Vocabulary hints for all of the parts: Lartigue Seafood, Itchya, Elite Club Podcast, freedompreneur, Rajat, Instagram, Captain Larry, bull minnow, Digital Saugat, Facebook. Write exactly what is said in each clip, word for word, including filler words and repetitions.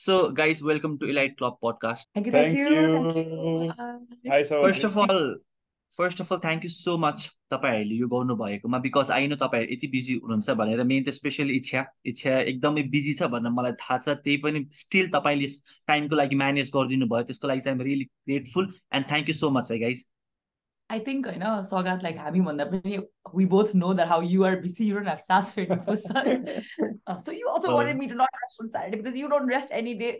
So guys, welcome to Elite Club Podcast. Thank you. Thank, thank you. you. Thank you. Uh, Hi, first of all, first of all, thank you so much तपाईहरुले यो गर्नु भएकोमा, because I know तपाईहरु यति busy हुनुहुन्छ भनेर, main चाहिँ specially इच्छा इच्छा एकदमै बिजी छ भन्ने मलाई थाहा छ, त्यही पनि स्टिल तपाईले टाइमको लागि म्यानेज गरिदिनु भयो, त्यसको लागि चाहिँ I am really grateful and thank you so much guys. I think I know Sagat, like Hami Manda, we both know that how you are busy, you don't have S A S for so you also oh. wanted me to not rest on Saturday because you don't rest any day.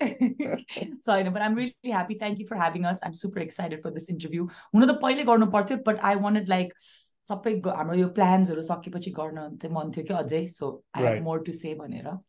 So I know, but I'm really happy. Thank you for having us. I'm super excited for this interview. One of the poile garnu partyo, but I wanted like sabai hamro yo plans haru sakepachi garnu man thyo ke ajai. So I right. have more to say bhanera.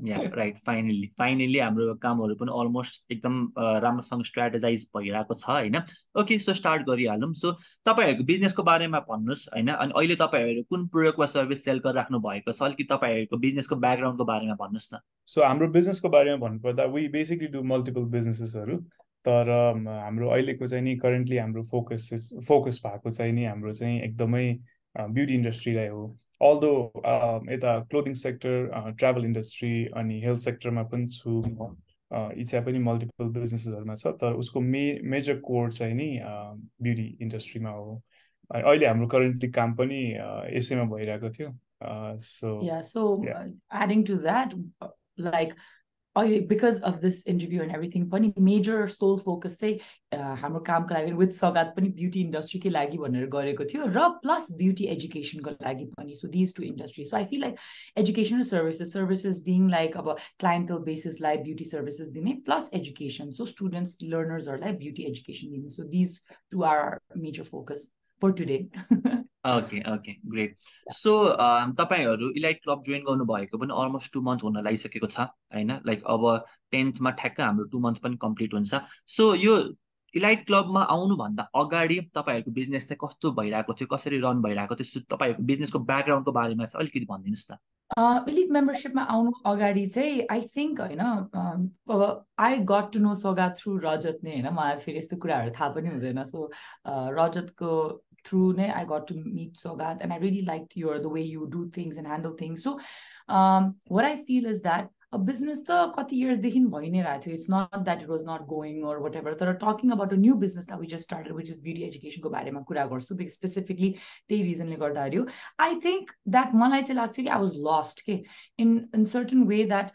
Yeah, right. Finally, finally, hamro kaamharu pani almost ekdam ramroसँग strategize bhayirako chha Hahn. Okay, so start गरिहालौं. So तपाईहरुको business को बारेमा भन्नुस् हैन, अनि अहिले तपाईहरु कुन product वा service sell गरिराख्नु भएको छ, अलि तपाईहरुको business को background को बारेमा भन्नुस् न. So हाम्रो business को बारेमा भन्नुपर्दा we basically do multiple businesses हरु, तर हाम्रो अहिलेको चाहिँ नि currently हाम्रो focus focus भएको चाहिँ नि हाम्रो चाहिँ एकदमै beauty industry लाई हो. Although um, in the clothing sector, uh, travel industry, and health sector, ma pani chu, uh, it's happening multiple businesses. But usko major core chai ni beauty industry ma ho. Aile hamro currently company S A ma bhayirako thyo. So yeah. So yeah. Adding to that, like. Because of this interview and everything, pani major sole focus say hamro kaam ko लागि with Sagat pani beauty industry ke लागि bhanera gareko थियो ra plus beauty education ko लागि pani. So these two industries. So I feel like educational services, services being like about clientele basis like beauty services dine plus education. So students, learners are like beauty education dine. So these two are our major focus for today. Okay, okay, great. So, um, तपाईहरु Elite Club join गर्नु भएको पनि almost two months हुन लागिसकेको छ हैन, like अब tenth मा ठ्याक्क हाम्रो two months पनि complete हुन्छ. So यो Elite Club मा आउनु भन्दा अगाडि तपाईहरुको business चाहिँ कस्तो भइराको थियो, कसरी रन भइराको थियो, तपाईहरुको business को background को बारेमा चाहिँ अलिकति भनिदिनुस् न. Uh, Elite membership ma aunu agadi chai, I think you know, um, I got to know Sagat through Rajat ne, na ma feri yesto kura haru thaha pani hudaina. So uh, Rajat ko through ne I got to meet Sagat and I really liked your the way you do things and handle things. So um, what I feel is that a business ta kati years dekhin bhai nai raheko thyo. It's not that it was not going or whatever. So talking about a new business that we just started, which is beauty education ko barema kura garchu, because specifically they reason le garda haru. I think that malai chahi lagthyo ki I was lost ke in in certain way that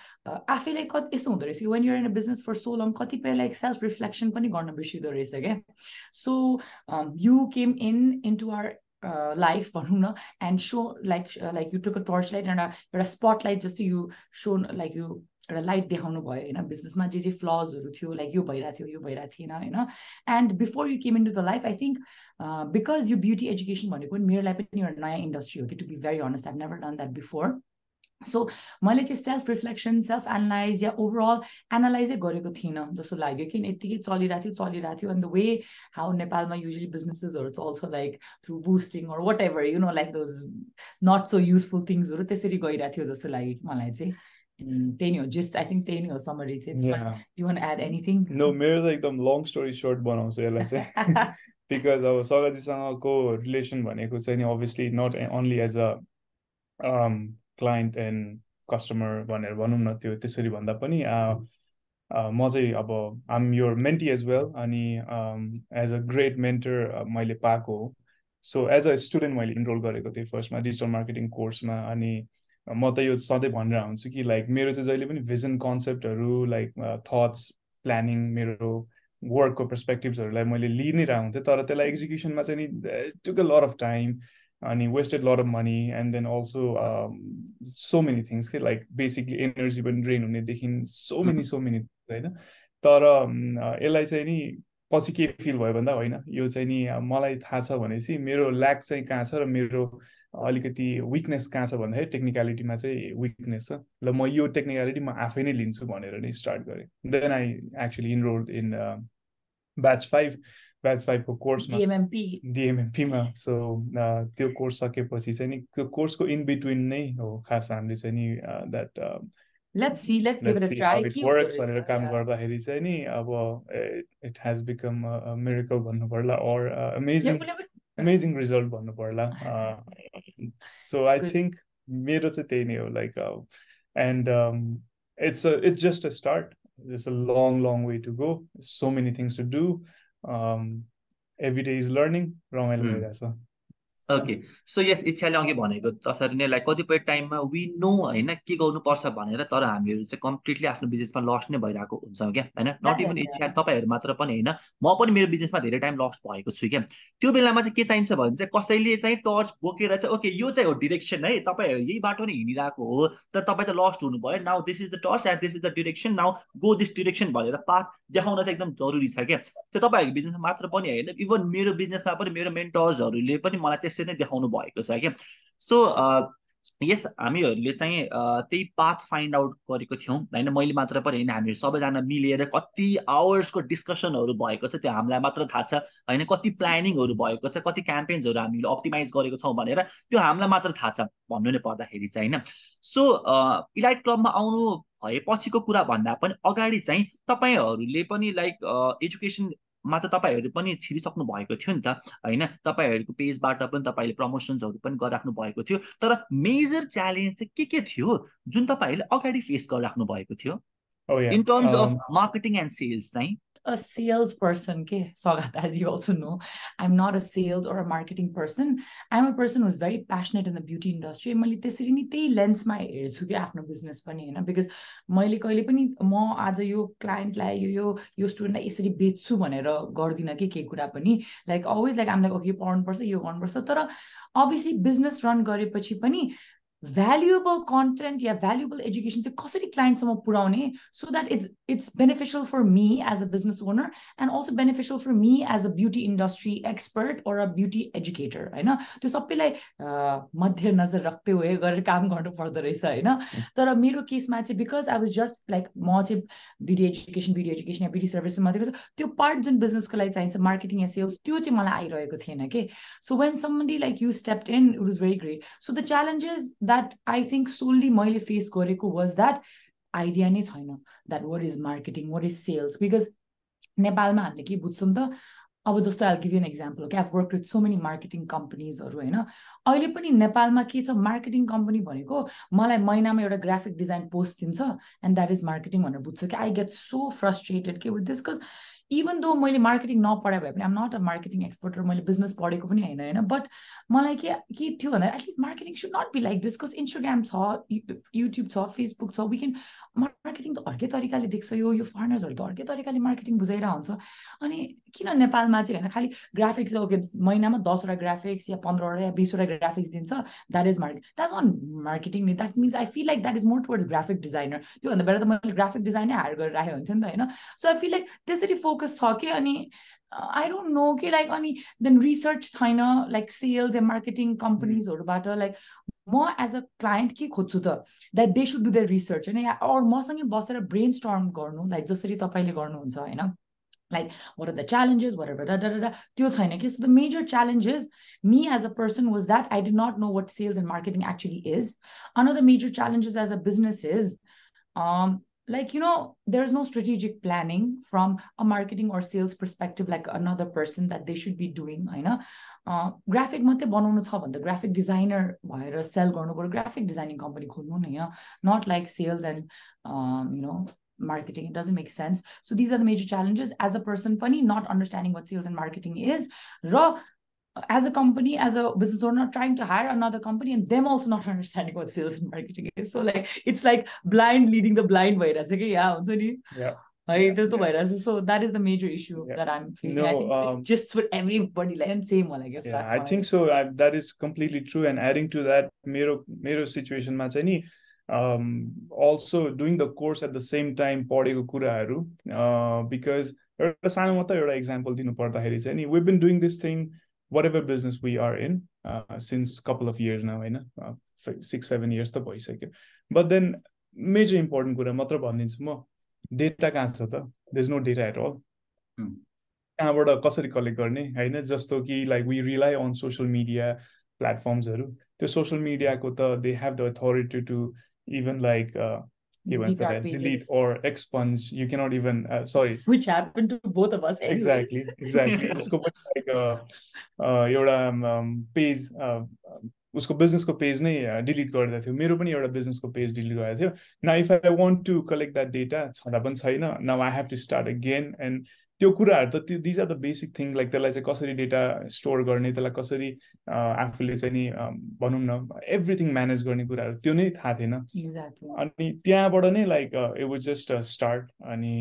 I feel like when you're in a business for so long, kati pay like self reflection pani garna birsido rahaicha ke. So um, you came in into our Uh, life and show like uh, like you took a torchlight and a, a spotlight just to you shown like you a light dekhanu bhayo in a business ma je je flaws haru thyo like yo bhaira thyo yo bhaira thina you know. And before you came into the life I think uh, because you beauty education bhaneko mero life pani euta naya industry ho, okay, to be very honest I've never done that before. So मैले चाहिँ self reflection, self analyze या overall analyze गरेको थिन जस्तो लाग्यो किन यतिकै चलिराथ्यो चलिराथ्यो and the way how Nepalमा usually businesses or it's also like through boosting or whatever you know like those not so useful things हरु त्यसरी गइराथ्यो जस्तो लाग्यो मलाई चाहिँ. Tenio, just I think Tenio summary it's yeah. Fine. Do you want to add anything? No, mere like the long story short banaunchu yela चाहिँ because our Sagat सँगको relation भनेको चाहिँ obviously not only as a um client and customer भनेर भनौं न त्यो त्यसरी भन्दा पनि म चाहिँ अब I'm your mentee as well अनि um, as a great mentor मैले पाएको. So as a student मैले enroll गरेको थिएँ फर्स्टमा डिजिटल मार्केटिङ कोर्समा अनि म त यो सधैँ भनेर आउँछु कि लाइक मेरो चाहिँ जहिले पनि भिजन कन्सेप्टहरु लाइक थट्स प्लानिङ मेरो वर्कको पर्सपेक्टिभ्सहरुलाई मैले लिइ नै रहेको हुन्थे तर त्यसलाई एक्जिक्युसनमा चाहिँ नि took a lot of time and wasted a lot of money and then also um, so many things like basically energy and drain hune dekhin so many so many haina tara elai chai ni पछि के feel भयो भन्दा हैन यो चाहिँ नि मलाई थाहा छ भनेसी मेरो ल्याक चाहिँ कहाँ छ र मेरो अलिकति वीकनेस कहाँ छ भन्दा टेक्निकलिटीमा चाहिँ वीकनेस छ ल म यो टेक्निकलिटी म आफै नै लिन्छु भनेर नि स्टार्ट गरे. Then I actually enrolled in uh, batch five batch five को course ma D M M P D M M P ma so uh, त्यो course सकेपछि चाहिँ नि त्यो course को in between नै हो खास हामीले चाहिँ नि that um, let's see let's, let's give it a try it works भनेर काम गर्दाखेरि चाहिँ नि अब it has become a, a miracle भन्नु पर्ला or uh, amazing yeah, amazing result भन्नु पर्ला. uh, so I Good. Think मेरो चाहिँ त्यही नै हो like uh, and um, it's a, it's just a start There's a long, long way to go. So many things to do. Um, every day is learning. Mm. Okay. So yes, it's a long time. Like time we know that completely after business lost. Not even it's a top matrapana. More business by the time lost by weekend. Two Bilamas kids and seven. The Cosali is torch, okay, okay, you say direction, eh? Top ye batoni Nirako, the top at the lost one boy. Now this is the torch and this is the direction. Now go this direction by the path. The Honor take them to this again. The top business matrapone, even mirror business map, mirror mentors or relate. So, uh, yes, I mean, let's say, uh, the path find out Korikotium, and a Molly Matrapa in Amir Sobadana Milia, Cotti hours could discussion or boycotts, the Amla Matra Tatsa, and a Cotti planning or boycotts, a Cotti campaigns or Amil optimize Gorikotom Banera, to Amla Matra Tatsa, one part of the Hedi China. So, uh, Elite Club Aunu, a Pochico Kurabandapan, Ogadi Chain, Tapay or Leponi like uh, education. मात्र तपाईहरु पनि छिरिसक्नु भएको थियो नि त हैन तपाईहरुको पेजबाट पनि तपाईले प्रमोशन्सहरु पनि गरिराख्नु भएको थियो तर मेजर च्यालेन्ज चाहिँ के के थियो जुन तपाईले अगाडि फेस गरिराख्नु भएको थियो in terms of marketing and sales चाहिँ अ सेल्स पर्सन के स्वागत as you also know I'm not a sales or a marketing person I'm a person who's very passionate in the beauty industry मैले त्यसरी नि त्यही लेन्समा हेर्छु के आफ्नो बिजनेस पनि हैन because मैले कहिले पनि म आज यो क्लाइन्टलाई यो यो यो स्टुडेन्टलाई यसरी बेच्छु भनेर गर्दिन के के कुरा पनि like always like I'm like okay पर्नुपर्छ यो गर्नुपर्छ तर obviously business run गरेपछि पनि valuable content, yeah, valuable education to कसरी clients so that it's it's beneficial for me as a business owner and also beneficial for me as a beauty industry expert or a beauty educator. I know to सबैलाई मध्य नजर राख्दै हुए गरेर काम गर्नु पर्दो रहेछ हैन तर मेरो केसमा चाहिँ because I was just like म चाहिँ beauty education, beauty education, beauty services मात्रै गर्छु त्यो part जुन बिजनेसको लागि चाहिन्छ marketing and sales त्यो चाहिँ मलाई आइरहेको थिएन के so when somebody like you stepped in it was very great. So the challenges that I think solely मैले face गरेको was that idea नै छैन that what is marketing, what is sales because नेपालमा हामीले के बुझ्छौं त अब जस्तो I'll give you an example okay I've worked with so many marketing companies हरु हैन अहिले पनि नेपालमा के छ marketing company भनेको मलाई महिनामा एउटा graphic design post दिन्छ and that is marketing भनेर बुझ्छ के I get so frustrated के with this cuz even though मैले marketing नपढाए भए पनि I'm not a marketing expert or मैले business पढेको पनि हैन हैन but मलाई के के थियो भने at least marketing should not be like this because Instagram छ YouTube छ Facebook छ we can marketing त अर्कै तरिकाले देख्छ यो यो foreigners हरु त अर्कै तरिकाले marketing बुझाइरा हुन्छ अनि किन नेपालमा चाहिँ हैन खाली graphics ओके महिनामा ten वटा graphics या fifteen वटा या twenty वटा graphics दिन्छ that is marketing that's not marketing that means I feel like that is more towards graphic designer त्यो भन्दा बेर त मैले graphic designer hire गरेर राखे हुन्थ्यो नि त हैन so I feel like त्यसरी talking I don't know okay like any then research China like sales and marketing companies or about like more as a client that they should do their research and or more boss a brainstorm like just like what are the challenges whatever da, da, da, da. So the major challenges me as a person was that I did not know what sales and marketing actually is another major challenges as a business is um like, you know, there's no strategic planning from a marketing or sales perspective, like another person that they should be doing. I know, uh, graphic matte banana thavan the graphic designer buyer sell garnu par graphic designing company khulnu na ya not like sales and um, you know marketing. It doesn't make sense. So these are the major challenges as a person. Funny, not understanding what sales and marketing is. Raw. As a company, as a business owner, trying to hire another company and them also not understanding what sales and marketing is. So like, it's like blind leading the blind virus. Okay, yeah. Yeah. Like, there's the virus. So that is the major issue yeah. that I'm facing. No, I think um, just for everybody, like, and same one, I guess. Yeah, I think so. I, that is completely true. And adding to that, Mero, Mero situation, Machani, um, also doing the course at the same time, Podego Kuraharu, uh, because example, we've been doing this thing. Whatever business we are in, uh, since a couple of years now, uh, six, seven years, but then major important data, there's no data at all. Hmm. Just like we rely on social media platforms. The social media, they have the authority to even like uh, even for that, delete or expunge. You cannot even, uh, sorry. Which happened to both of us. Anyways. Exactly, exactly. It's like a page उसको बिजनेसको page नै delete गरिदिएको थियो, मेरो पनि एउटा बिजनेसको page delete गरेको थियो। Now if I want to collect that data छँदा पनि छैन, now I have to start again. And त्यो कुराहरू त these are the basic thing, like त्यसलाई चाहिँ कसरी डेटा स्टोर गर्ने, त्यसलाई कसरी आफूले चाहिँ नि भनौँ न एभ्रिथिङ म्यानेज गर्ने कुराहरू त्यो नै थाहा थिएन। अनि त्यहाँबाट नै like it was just a start. अनि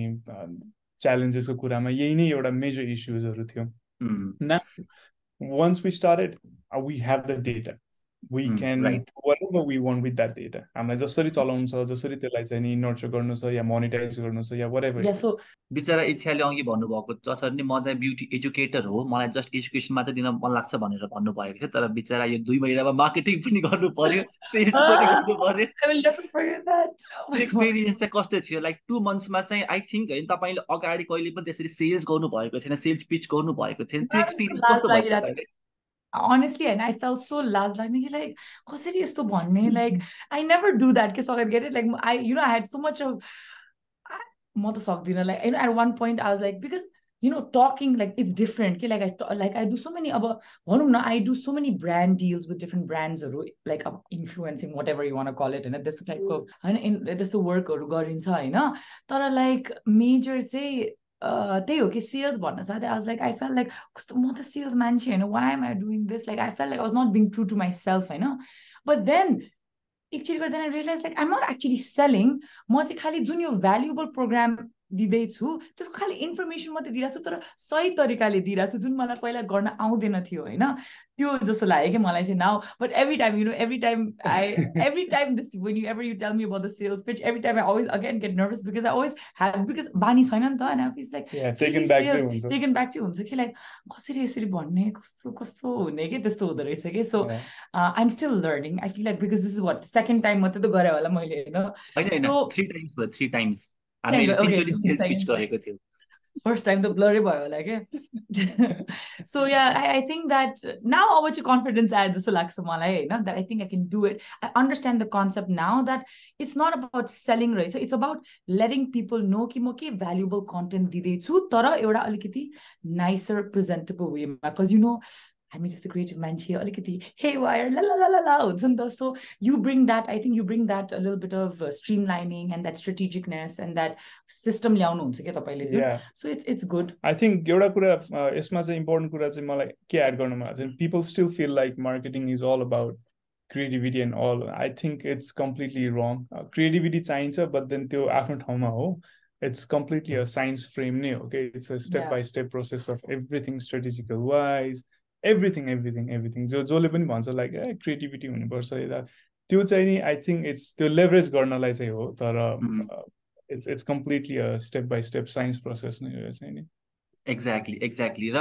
च्यालेन्जेसको कुरामा यही नै एउटा मेजर इस्युजहरू थियो। Now once we started we have the data, we mm, can right. do whatever we want with that data. हामीलाई जसरी चलाउनु छ, जसरी त्यसलाई चाहिँ नि नर्चर गर्नु छ या मोनिटाइज गर्नु छ या whatever. या सो बिचरा इच्छाले अघि भन्नुभएको जसरी नि म चाहिँ ब्युटी एजुकेटर हो, मलाई जस्ट एजुकेसन मात्र दिन मन लाग्छ भनेर भन्नुभएको थियो, तर बिचरा यो दुई महिनामा मार्केटिङ पनि गर्नु पर्यो, सेल्स पनि गर्नु पर्यो। I will never forget that. Experience चाहिँ कस्तो थियो? लाइक टु मन्थ्समा चाहिँ आई थिंक हैन तपाईले अगाडि कहिले पनि त्यसरी सेल्स गर्नु भएको छैन, सेल्स पिच गर्नु भएको छैन, त्यो एक्सपीरियन्स कस्तो भयो? Honestly, and I felt so lazlagni, like, कसरी यस्तो भन्ने, like, I never do that, के Sagat get it, like, I, you know, I had so much of, म त सक्दिन, like, you know, at one point I was like, because, you know, talking, like, it's different, के, like, I, like, I do so many, अब, भनौँ न, I do so many brand deals with different brands, like, influencing, whatever you want to call it, and this type of, and this work, गरिन्छ, हैन, तर, like, major, चाहिँ, त्यही हो कि sales भन्न साथै आज लाइक आई फेल लाइक कस्तो म त सेल्स मान्छे होइन, why am I doing this, like I fail like I was not being true to myself होइन। बट देन एकचोटि गर्दा I realise like I am not actually selling, म चाहिँ खालि जुन यो भ्यालुएबल प्रोग्राम दिँदैछु त्यसको खालि इन्फर्मेसन मात्रै दिइरहेको छु, तर सही तरिकाले दिइरहेको छु जुन मलाई पहिला गर्न आउँदैन थियो होइन, त्यो जस्तो लाग्यो कि मलाई चाहिँ now. But every time you know every time I every time this when you ever you tell me about the sales pitch every time I always again get nervous because I always have because बानी छैन नि त होइन, it's like taken back चाहिँ हुन्छ कि like कसरी यसरी भन्ने कस्तो कस्तो हुने कि त्यस्तो हुँदो रहेछ कि। So I am still learning, I feel like because this is what second time मात्रै त गरेँ होला मैले होइन, फर्स्ट टाइम त ब्लरै भयो होला क्या। सो या आई थिङ्क द्याट नाउ अब चाहिँ कन्फिडेन्स आयो जस्तो लाग्छ मलाई होइन, that I think I can do it. I understand the concept now that it's not about selling रहेछ, it's about letting people know कि म के भ्यालुएबल कन्टेन्ट दिँदैछु तर एउटा अलिकति नाइसर प्रेजेन्टेबल वेमा, बिकज यु नो हामी जस्तो क्रिएटिभ मान्छे अलिकति हे वायर ल ल ल ल हुन्छ नि त। So you bring that, I think you bring that a little bit of streamlining and that strategicness and that system ल्याउनुहुन्छ क्या तपाईँले, so it's it's good. I think एउटा कुरा यसमा चाहिँ इम्पोर्टेन्ट कुरा चाहिँ मलाई के एड गर्नु मन लाग्छ, people still feel like marketing is all about creativity and all. I think it's completely wrong. Uh, creativity चाहिन्छ but then त्यो आफ्नो ठाउँमा हो, it's completely a science frame नै हो, okay, it's a step yeah. by step process of everything strategical wise, everything everything everything जो जसले पनि भन्छ लाइक ए क्रिएटिभिटी हुनुपर्छ यता त्यो चाहिँ नि आई थिङ्क इट्स त्यो लेभरेज गर्नलाई चाहिँ हो, तर it's it's completely step by step science process नै हो चाहिँ नि। Exactly exactly. र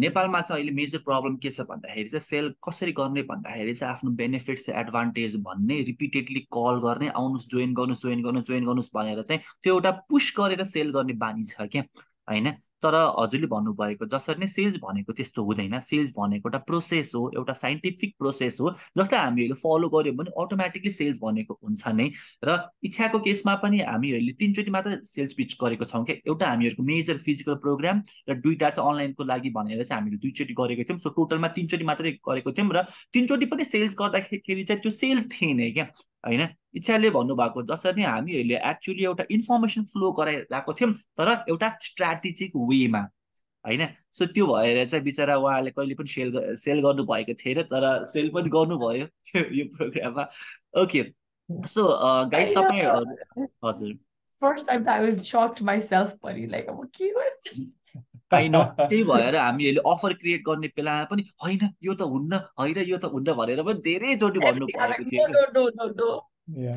नेपालमा चाहिँ अहिले मेजर प्रब्लम के छ भन्दाखेरि चाहिँ सेल कसरी गर्ने भन्दाखेरि चाहिँ आफ्नो बेनिफिट्स एडभान्टेज भन्ने रिपिटेडली कल गर्ने, आउनुहोस् जोइन गर्नुहोस् जोइन गर्नुहोस् जोइन गर्नुहोस् भनेर चाहिँ त्यो एउटा पुस गरेर सेल गर्ने बानी छ क्या होइन। तर हजुरले भन्नुभएको जसरी नै सेल्स भनेको त्यस्तो हुँदैन, सेल्स भनेको एउटा प्रोसेस हो, एउटा साइन्टिफिक प्रोसेस हो जसलाई हामीहरूले फलो गर्यो भने अटोमेटिकली सेल्स भनेको हुन्छ नै। र इच्छाको केसमा पनि हामीहरूले तिनचोटि मात्र सेल्स पिच गरेको छौँ क्या, एउटा हामीहरूको मेजर फिजिकल प्रोग्राम र दुईवटा चाहिँ अनलाइनको लागि भनेर चाहिँ हामीले दुईचोटि गरेको थियौँ। सो टोटलमा तिनचोटि मात्रै गरेको थियौँ र तिनचोटि पनि सेल्स गर्दाखेरि चाहिँ त्यो सेल्स थिएन क्या होइन। इच्छाले भन्नुभएको जसरी नै हामीहरूले एक्चुअली एउटा इन्फर्मेसन फ्लो गराइरहेको थियौँ तर एउटा स्ट्राटेजिक वेमा होइन। सो त्यो भएर चाहिँ बिचरा उहाँले कहिले पनि सेल सेल गर्नुभएको थिएन तर सेल पनि गर्नुभयो यो प्रोग्राममा। ओके सो गाइज तपाईँ हजुर first time I was shocked myself पनि लाइक अब के गर्छ होइन, त्यही भएर हामीहरूले अफर क्रिएट गर्ने बेलामा पनि होइन यो त हुन्न होइन यो त हुन्न भनेर पनि धेरैचोटि भन्नु परेको थियो। Yeah,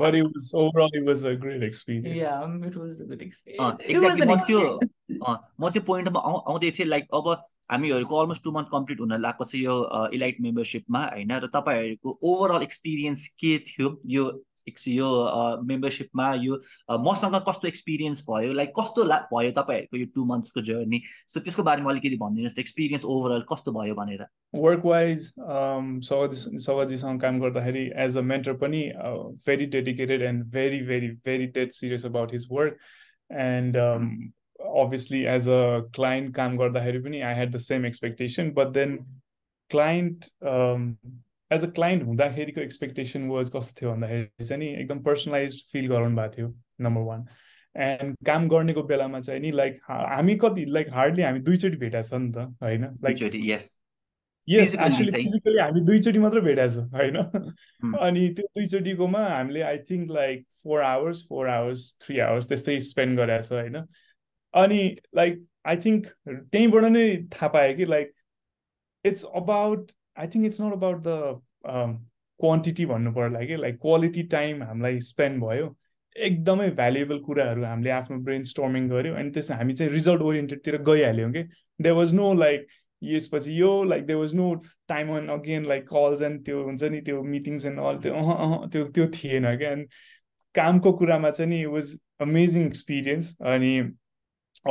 but it was overall it was a great experience. Yeah, it was a good experience. Uh, exactly. What you, ah, what you point about? I, I did like about. I mean, you almost two months complete. Una like was your elite membership ma, I know. Tapa your overall experience ke thiyo you. यो मेम्बरसिपमा यो मसँग कस्तो experience भयो, like कस्तो भयो तपाईँहरूको यो to मन्थ्सको journey, सो त्यसको बारेमा अलिकति भनिदिनुहोस्, एक्सपिरियन्स ओभरअल कस्तो भयो भनेर। वर्क वाइज सवाजीसँग काम गर्दाखेरि एज अ मेन्टर पनि very dedicated and very very very dead serious about his work and obviously as a client काम गर्दाखेरि पनि I had the same expectation but then client, um, as a client, हुँदाखेरिको expectation was कस्तो थियो भन्दाखेरि चाहिँ एकदम personalized feel गराउनु भएको थियो number one. And काम गर्नेको बेलामा चाहिँ नि like हामी कति like hardly हामी दुईचोटी भेटा छ नि त हैन like yes yes actually physically हामी दुईचोटी मात्र भेटा छ हैन अनि त्यो दुईचोटीकोमा हामीले I think like four hours four hours three hours त्यस्तै spend गरेछ हैन अनि like I think त्यहीबाट नै थाहा पाए कि like it's about I think it's not about the um, quantity भन्नु पर्ला के like quality time हामीलाई spend भयो एकदमै valuable कुराहरु हामीले आफ्नो brainstorming गर्यो अनि त्यसमा हामी चाहिँ result oriented तिर गइहाल्यौ के there was no like यसपछि यो like there was no time on again like calls and त्यो हुन्छ नि त्यो meetings and all त्यो अह अह त्यो त्यो थिएन के and कामको कुरामा चाहिँ नि it was amazing experience अनि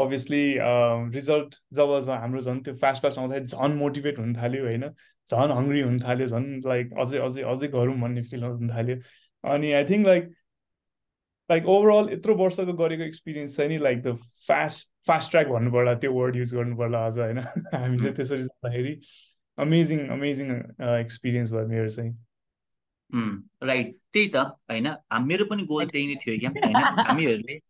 obviously um, result जब हाम्रो झन् त्यो fast fast आउँदा झन् motivate हुन थाल्यो हैन झन् hungry हुन थाल्यो झन् like अझै अझै अझै गरौँ भन्ने feel हुन थाल्यो अनि I think like like overall itro barsa ko gareko experience chai ni like the fast fast track bhannu parla tyo word use garnu parla aja हैन हामी चाहिँ त्यसरी जाँदाखेरि amazing amazing uh, experience भयो मेरो चाहिँ mm right त्यही त हैन मेरो पनि गोल त्यही नै थियो के हैन हामीहरुले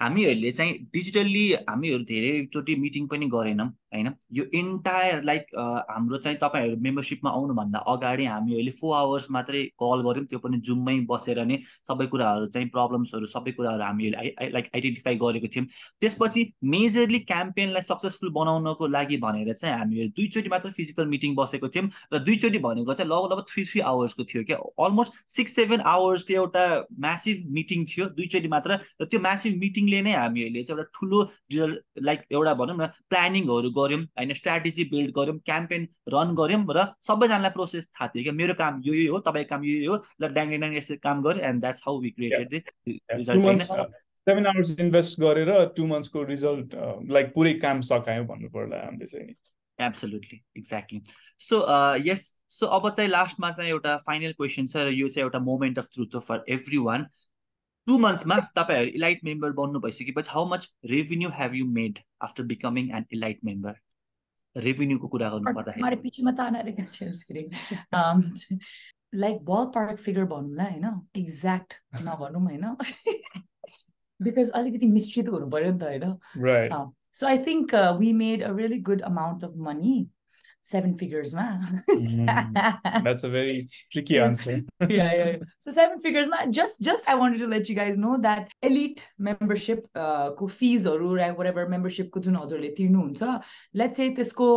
हामीहरुले चाहिँ डिजिटली हामीहरु धेरै चोटी मिटिङ पनि गरेनम हैन यो एन्टायर लाइक हाम्रो चाहिँ तपाईहरु मेम्बरशिपमा आउनु भन्दा अगाडि हामीहरुले four hours मात्रै कल गर्यौं त्यो पनि जुममै बसेर नै सबै कुराहरु चाहिँ प्रब्लम्सहरु सबै कुराहरु हामीहरुले लाइक आइडेन्टिफाई गरेको थियौं त्यसपछि मेजरली क्याम्पेनलाई सक्सेसफुल बनाउनको लागि भनेर चाहिँ हामीहरु दुईचोटी मात्र फिजिकल मिटिङ बसेको थियौं र दुईचोटी भनेको चाहिँ लगभग लगभग three three hours को थियो के अलमोस्ट six seven hours को एउटा म्यासिभ मिटिङ थियो दुईचोटी मात्र र त्यो म्यासिभ मिटिङले नै हामीहरुले चाहिँ एउटा ठूलो लाइक एउटा भनौं न प्लानिङहरु गरौँ हैन स्ट्र्याटेजी बिल्ड गरौँ क्याम्पेन रन गरौँ र सबैजनालाई प्रोसेस थाहा थियो के मेरो काम यो यो हो तपाईको काम यो यो हो ल डाङले डाङ यसरी काम गरे and that's how we created the result हैन seven hours इन्भेस्ट गरेर two months को रिजल्ट लाइक पुरै काम सकायो भन्नु पर्ला हामीले चाहिँ absolutely exactly so yes so अब चाहिँ लास्टमा चाहिँ एउटा फाइनल क्वेशन छ र यो चाहिँ एउटा moment of truth for everyone two months ma tapai elite member bannu bhaisikeपछि how much revenue have you made after becoming an elite member revenue ko kura garnu parda mari piche ma ta anarika shares gare um like ballpark figure bhanula हैन exact na bhanum हैन because alikati mistake garnu paryo ni ta हैन right uh, so I think uh, we made a really good amount of money seven figures ma mm, that's a very tricky answer yeah, yeah yeah so seven figures ma just just I wanted to let you guys know that elite membership uh, ko fees haru right whatever membership ko jun hazurle tirnu huncha let's say tesko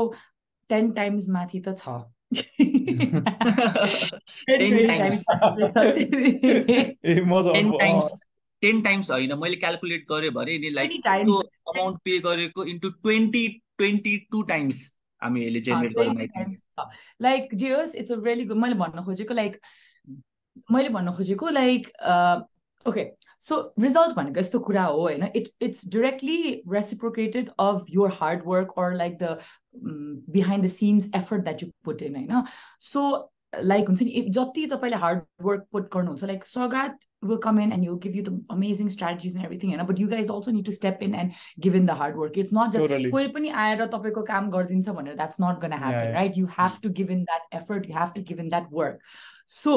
ten times mathi ta cha ten times ten times ten times haina maile calculate gare bhare ni like to amount pay gareko into twenty twenty-two times I mean, legitimate uh, I think. Like Jios, it's a really good. मैले भन्न खोजेको like मैले भन्न खोजेको like uh, okay. So result भनेको यस्तो कुरा हो हैन it it's directly reciprocated of your hard work or like the um, behind the scenes effort that you put in Hahn so like हुन्छ नि जति तपाईले hard work put गर्नुहुन्छ like Sagat will come in and he'll give you the amazing strategies and everything Hahn but you guys also need to step in and give in the hard work it's not just कोही पनि आएर तपाईको काम गर्दिन्छ भनेर that's not going to happen yeah, yeah. right you have to give in that effort you have to give in that work so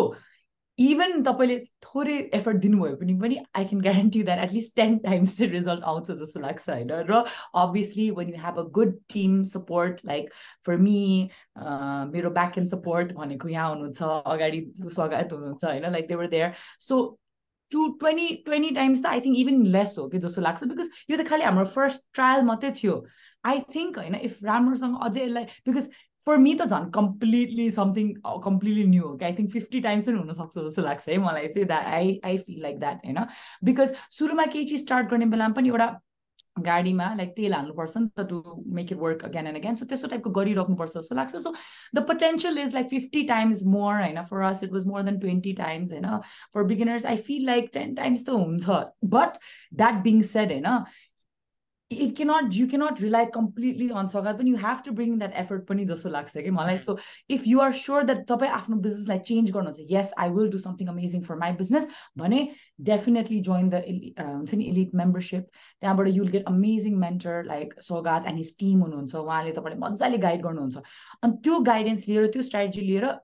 even तपाईले थोरै effort दिनुभयो पनि पनि I can guarantee you that at least ten times the result also जस्तो लाग्छ हैन र obviously when you have a good team support like for me uh, मेरो back end support भनेको यहाँ हुनुहुन्छ अगाडि स्वागत हुनुहुन्छ हैन like they were there so to twenty times I think even less हो के जस्तो लाग्छ because यो त खाली हाम्रो first trial मात्रै थियो I think हैन if राम्रोसँग अझै यसलाई because for me that's on completely something completely new okay I think fifty times in huna sakcha jasto lagcha hai malai chai that i i feel like that you know because suruma kei chi start garne belama pani euta gadi ma like tel halnu parcha ni ta to make it work again and again so testo type ko gari rakhnu parcha jasto lagcha so the potential is like fifty times more you know for us it was more than twenty times you know for beginners I feel like ten times to huncha but that being said you know it cannot, you cannot rely completely on Sogat, but you have to bring in that effort. So if you are sure that your business like change, yes, I will do something amazing for my business, definitely join the uh, elite membership. You'll get amazing mentor like Sogat and his team. So guide and two guidance layer, two strategy layer,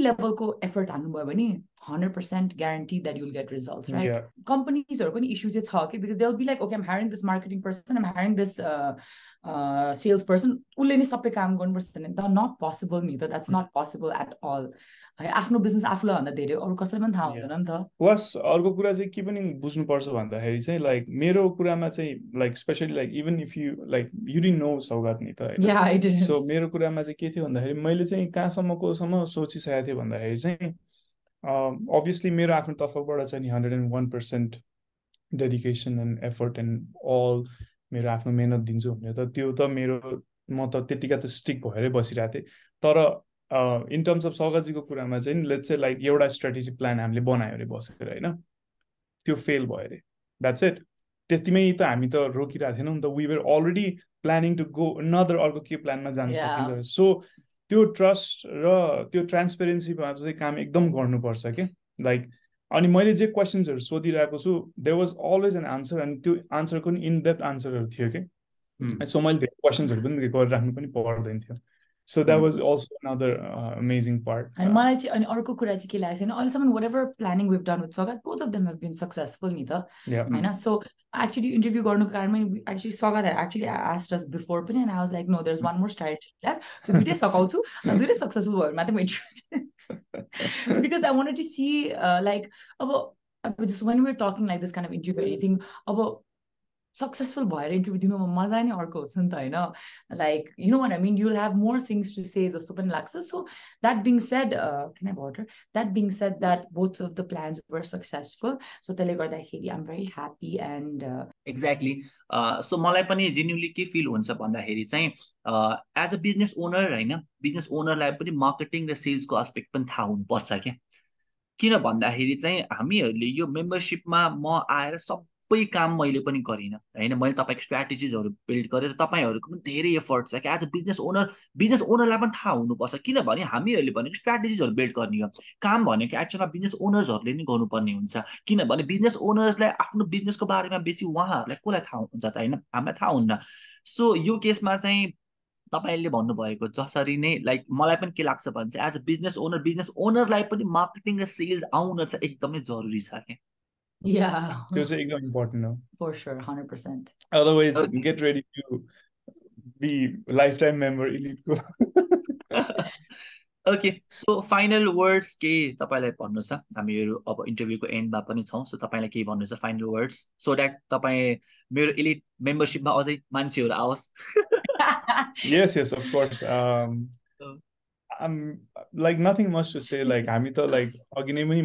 level effort one hundred percent guaranteed that you'll get results, right? Yeah. Companies are going to issues because they'll be like, okay, I'm hiring this marketing person, I'm hiring this uh, uh, salesperson. Not possible, that's not possible at all. आफ्नो business आफूले भन्दा धेरै अरु कसैले पनि थाहा हुँदैन नि त. प्लस अर्को कुरा चाहिँ के पनि बुझ्नु पर्छ भन्दाखेरि चाहिँ लाइक मेरो कुरामा चाहिँ like specially like even if you like you didn't know सौगात नि त. या आई डिडन्ट. सो मेरो कुरामा चाहिँ के थियो भन्दाखेरि मैले चाहिँ कहाँसम्मको सम्म सोचिसकेको थिएँ भन्दाखेरि चाहिँ अब्भियसली मेरो आफ्नो तर्फबाट चाहिँ one hundred one percent dedication and effort and all मेरो आफ्नो मेहनत दिन्छु भने त त्यो त मेरो म त त्यतिका त स्टिक भएरै बसिरहेथे. तर Uh, in terms of Sogatjiko kurama chain, let's say like euta strategic plan hamile banayo re basera haina tyo fail bhayo re, that's it. Tetimai ta hami ta rokira thena nta, we were already planning to go another arko ke plan ma janu sakincha. So tyo trust ra tyo transparency ma chai kaam ekdam garnu parcha ke. Like ani maile je questions haru sodhirako chu, there was always an answer and tyo answer ko in depth answer haru thiyo ke. So maile the questions haru pani garakhnu pani pardain thiyo. So that was also another uh, amazing part. And uh, whatever planning we've done with Sogat, both of them have been successful. Yeah. Right? So actually, interview actually Sogat actually asked us before, and I was like, no, there's one more strategy left. So we did successful. Because I wanted to see, uh, like, about, just when we're talking like this kind of interview or anything, about successful bhayera interview dinu ma maza nai arko huncha ni ta haina, like you know what I mean, you'll have more things to say jasto pani lagcha. So that being said, uh, can I have water? That being said, that both of the plans were successful, so tele garda kheli I'm very happy. And uh, exactly uh, so malai pani genuinely ke feel huncha bhanda heri chai as a business owner haina, business owner lai pani marketing ra sales ko aspect pani tha hun parcha ke. Kina bhanda heri chai hamiharule yo membership ma ma aera sab कोई काम मैले पनि गरिन हैन, मैले तपाईको स्ट्र्याटेजिजहरु build गरेर तपाईहरुको पनि धेरै एफर्ट छ के. As a business owner business ओनरलाई पनि थाहा हुनुपर्छ किनभने हामीहरुले भनेको स्ट्र्याटेजिजहरु बिल्ड गर्ने हो, काम भनेको एक्चुअली बिजनेस ओनर्सहरुले नै गर्नुपर्ने हुन्छ किनभने बिजनेस ओनर्सलाई आफ्नो बिजनेसको बारेमा बेसी उहाँहरुलाई कोलाई थाहा हुन्छ त हैन, हामीलाई थाहा हुन्न. सो यो केसमा चाहिँ तपाईले भन्नुभएको जसरी नै लाइक मलाई पनि के लाग्छ भने चाहिँ as a business owner business ओनरलाई पनि मार्केटिङ र सेल्स आउन चाहिँ एकदमै जरुरी छ के. Yeah, those are important now. For sure, one hundred percent. Otherwise, okay. Get ready to be lifetime member Elite Club. Okay, so final words ke tapai lai bhannu cha. Hami yo aba interview ko end ma pani chhau, so tapai lai ke bhannu cha final words so that tapai mero elite membership ma ajai manchehru aos. Yes, yes, of course. Um so, I'm like nothing much to say. Like Amita, like every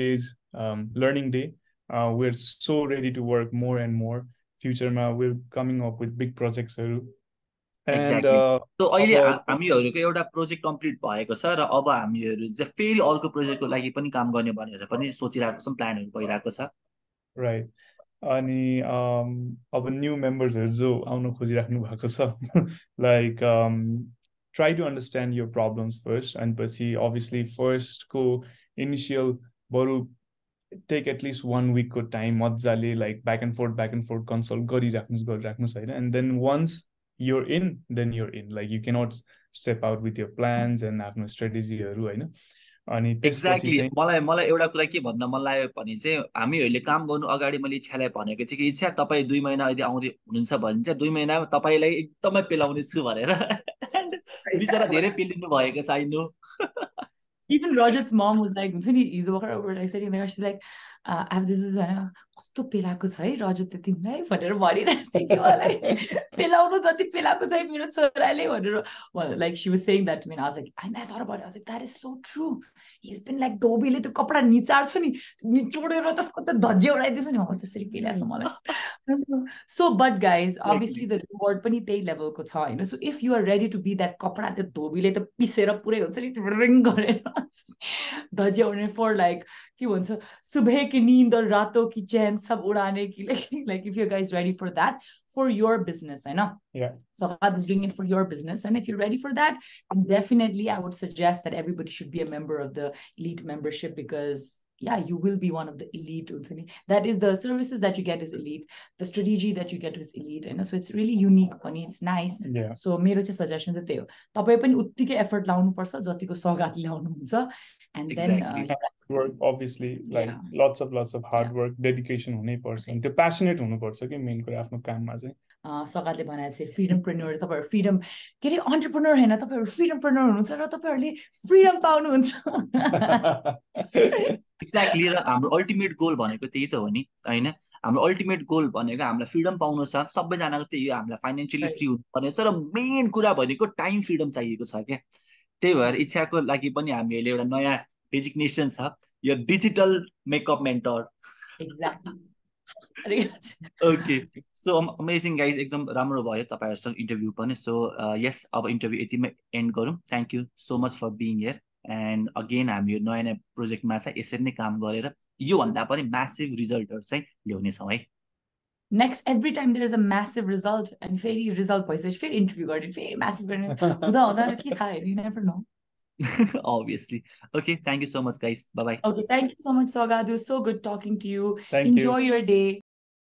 day is um, learning day. Uh, we're so ready to work more and more. Future ma, we're coming up with big projects. And, exactly. Uh, so about... a project complete project. Right. Ani um our new members like um try to understand your problems first, and Percy obviously first go initial baru take at least one week of time like back and forth back and forth consult gari rakhnu gari rakhnu haina, and then once you're in then you're in, like you cannot step out with your plans and have no strategy haru haina. Exactly. मलाई मलाई एउटा कुरा के भन्न मन लाग्यो भने चाहिँ हामीहरुले काम गर्नु अगाडि मैले इच्छालाई भनेको थिएँ कि इच्छा तपाईं दुई महिना यदि आउँदै हुनुहुन्छ भने चाहिँ दुई महिनामा तपाईलाई एकदमै पेलाउने छु भनेर बिचरा धेरै पेलिनु भएको छ. I know even Rajat's mom was like he's over I said and she's like uh, I have this is कस्तो पेलाको छ है रजत तिमीलाई भनेर भनिरहेथे कि मलाई पेलाउनु जति पेलाको छ मेरो छोराले भनेर. Like she was saying that to me and I was like I thought about it, I was like that is so true, he's been like धोबीले त्यो कपडा निचार्छ नि निचोडेर त्यसको त धज्जे उडाइदिन्छ नि हो त्यसरी पेलाछ मलाई. So, but guys, obviously the reward pani tei level ko tha, you know. So if you are ready to be that kapda te dhobile te pisera pure huncha ni ring garera dhajaune for like ke bhancha subah ki neend aur rato ki chain sab udane ki like, like if you guys ready for that for your business, I know. Yeah. So God is doing it for your business, and if you're ready for that, definitely I would suggest that everybody should be a member of the Elite membership because. Yeah, you will be one of the elite. That is the services that you get is elite. The strategy that you get is elite. You know? So it's really unique. It's nice. Yeah. So my suggestion is that you effort effort. And then uh, hard work, obviously, like yeah. lots of lots of hard yeah. work, dedication. Right. They're passionate. Uh, so I say freedompreneur, freedom, get an entrepreneur, freedompreneur, freedom. Exactly. Our ultimate goal Our ultimate goal is freedom. Financially free. The main goal is time freedom. It's a new designation. Your digital makeup mentor. Exactly. Okay. So amazing guys. Ekdam ramro bhayo tapaihharuसँग interview pani. So uh, yes, our interview yetiमै end garum. Thank you so much for being here. And again, I'm your new project massa यसरी नै काम गरेर यो भन्दा पनि massive result चाहिँ ल्याउने छौ है. Next, every time there is a massive result and फेरि result भइसक्यो फेरि interview गर्ने फेरि massive गर्ने हुँदा हुँदा के थाहा, you never know. Obviously. Okay, thank you so much guys. Bye bye. Okay, thank you so much Saugata. It was so good talking to you. Thank Enjoy you. Your day.